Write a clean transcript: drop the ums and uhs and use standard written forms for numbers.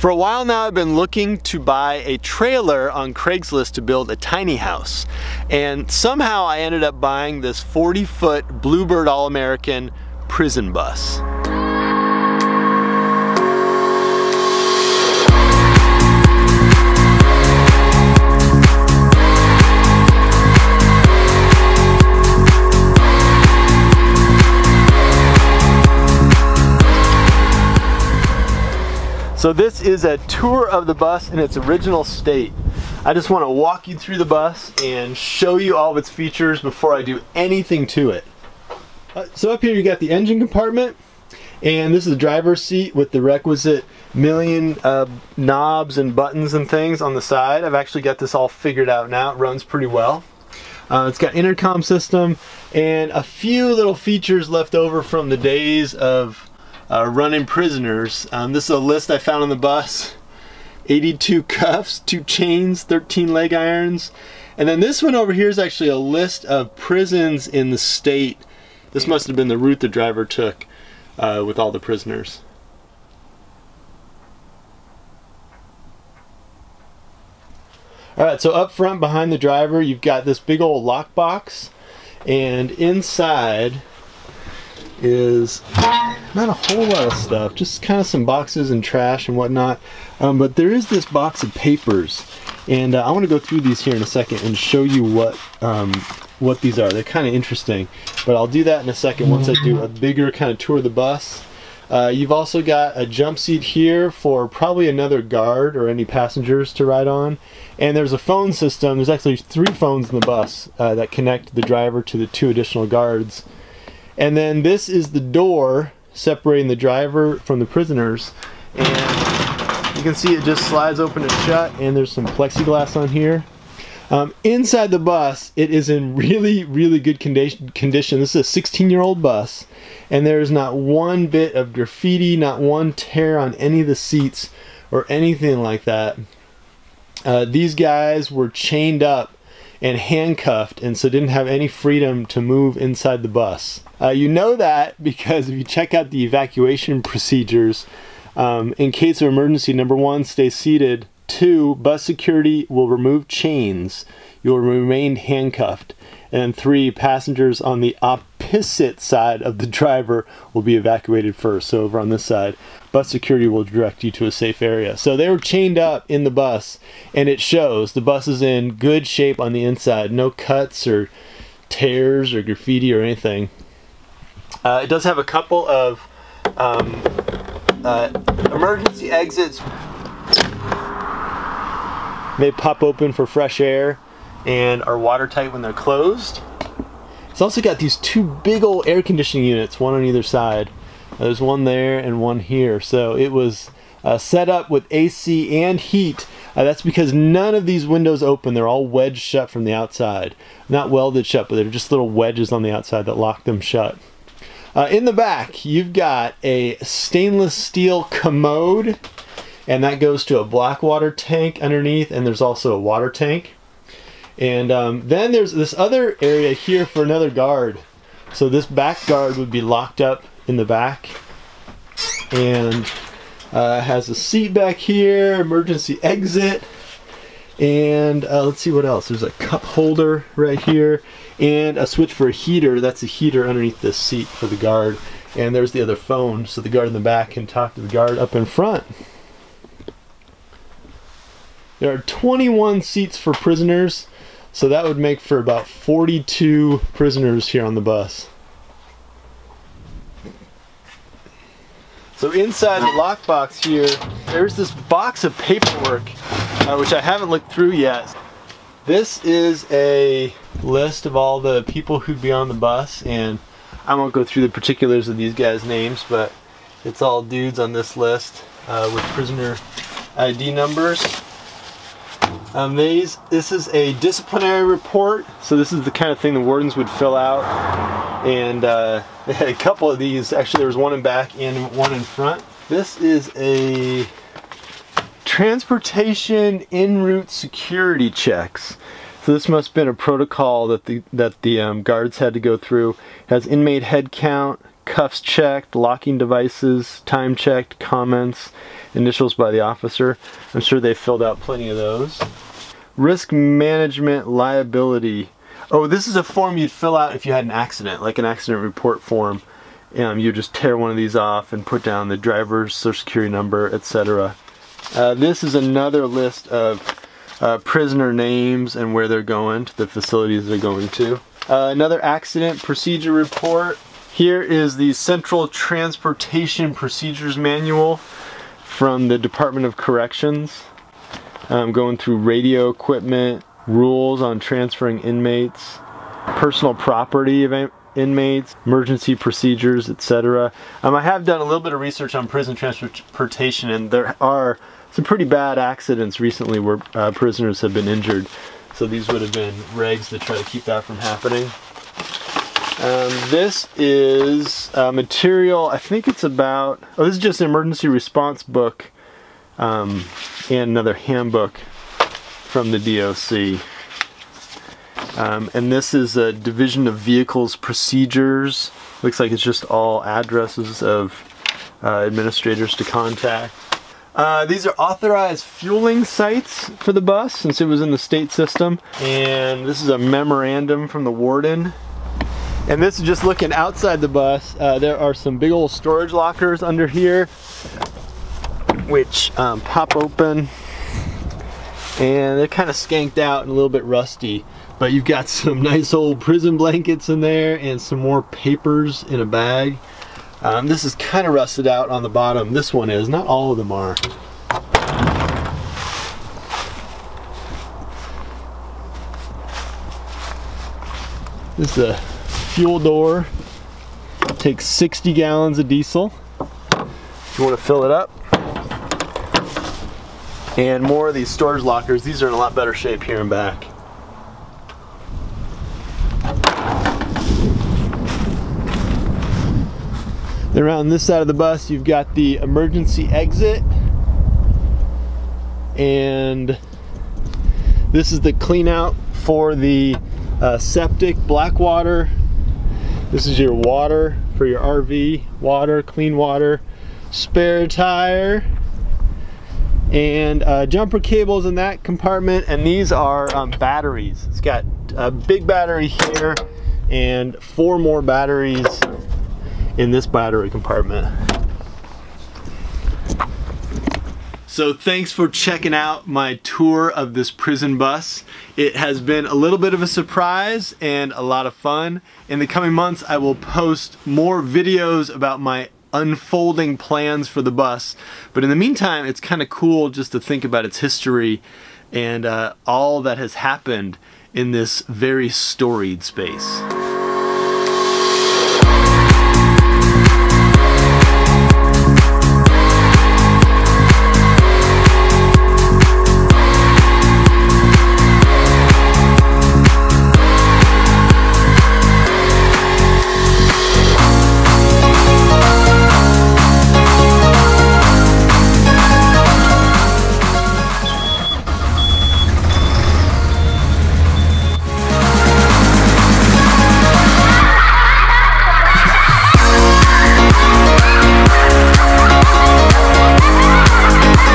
For a while now, I've been looking to buy a trailer on Craigslist to build a tiny house. And somehow I ended up buying this 40-foot Bluebird All-American prison bus. So this is a tour of the bus in its original state. I just want to walk you through the bus and show you all of its features before I do anything to it. So up here you got the engine compartment, and this is the driver's seat with the requisite million knobs and buttons and things on the side. I've actually got this all figured out now. It runs pretty well. It's got intercom system and a few little features left over from the days of running prisoners. This is a list I found on the bus. 82 cuffs, 2 chains, 13 leg irons. And then this one over here is actually a list of prisons in the state. This must have been the route the driver took with all the prisoners. Alright, so up front behind the driver you've got this big old lockbox, and inside is not a whole lot of stuff, just kind of some boxes and trash and whatnot, but there is this box of papers, and I want to go through these here in a second and show you what these are. They're kind of interesting, but I'll do that in a second once I do a bigger kind of tour of the bus. You've also got a jump seat here for probably another guard or any passengers to ride on, and there's a phone system. There's actually 3 phones in the bus that connect the driver to the 2 additional guards. And then this is the door separating the driver from the prisoners, and you can see it just slides open and shut, and there's some plexiglass on here. Inside the bus, it is in really, really good condition. This is a 16-year-old bus, and there is not one bit of graffiti, not one tear on any of the seats or anything like that. These guys were chained up and handcuffed, and so didn't have any freedom to move inside the bus. You know that because if you check out the evacuation procedures, in case of emergency, number 1, stay seated. 2, bus security will remove chains. You will remain handcuffed. And then 3, passengers on the opposite side of the driver will be evacuated first. So over on this side, bus security will direct you to a safe area. So they were chained up in the bus, and it shows. The bus is in good shape on the inside. No cuts or tears or graffiti or anything. It does have a couple of emergency exits. They pop open for fresh air and are watertight when they're closed. It's also got these 2 big old air conditioning units, one on either side. There's one there and one here. So it was set up with AC and heat. That's because none of these windows open. They're all wedged shut from the outside. Not welded shut, but they're just little wedges on the outside that lock them shut. In the back, you've got a stainless steel commode, and that goes to a black water tank underneath, and there's also a water tank. And then there's this other area here for another guard. So this back guard would be locked up in the back, and has a seat back here, emergency exit, and let's see what else. There's a cup holder right here and a switch for a heater. That's a heater underneath this seat for the guard. And there's the other phone, so the guard in the back can talk to the guard up in front. There are 21 seats for prisoners, so that would make for about 42 prisoners here on the bus. So inside the lockbox here, there's this box of paperwork, which I haven't looked through yet. This is a list of all the people who'd be on the bus, and I won't go through the particulars of these guys' names, but it's all dudes on this list with prisoner ID numbers. This is a disciplinary report, so this is the kind of thing the wardens would fill out, and they had a couple of these. Actually, there was one in back and one in front. This is a transportation en route security checks. So this must have been a protocol that the guards had to go through. It has inmate head count, cuffs checked, locking devices, time checked, comments, initials by the officer. I'm sure they filled out plenty of those. Risk management liability. Oh, this is a form you'd fill out if you had an accident, like an accident report form. You just tear one of these off and put down the driver's social security number, etc. This is another list of prisoner names and where they're going, to the facilities they're going to. Another accident procedure report. Here is the Central Transportation Procedures Manual from the Department of Corrections. Going through radio equipment, rules on transferring inmates, personal property of inmates, emergency procedures, etc. I have done a little bit of research on prison transportation, and there are some pretty bad accidents recently where prisoners have been injured. So these would have been regs to try to keep that from happening. This is material, I think it's about, oh, this is just an emergency response book and another handbook from the DOC. And this is a division of vehicles procedures. Looks like it's just all addresses of administrators to contact. These are authorized fueling sites for the bus, since it was in the state system. And this is a memorandum from the warden. And this is just looking outside the bus. There are some big old storage lockers under here, which pop open. And they're kind of skanked out and a little bit rusty. But you've got some nice old prison blankets in there and some more papers in a bag. This is kind of rusted out on the bottom. This one is. Not all of them are. This is the fuel door. It takes 60 gallons of diesel if you want to fill it up. And more of these storage lockers. These are in a lot better shape here and back. Then around this side of the bus, you've got the emergency exit. And this is the clean out for the septic, black water. This is your water for your RV, water, clean water, spare tire, and jumper cables in that compartment. And these are batteries. It's got a big battery here and four more batteries in this battery compartment. So thanks for checking out my tour of this prison bus. It has been a little bit of a surprise and a lot of fun. In the coming months, I will post more videos about my unfolding plans for the bus. But in the meantime, it's kind of cool just to think about its history and all that has happened in this very storied space.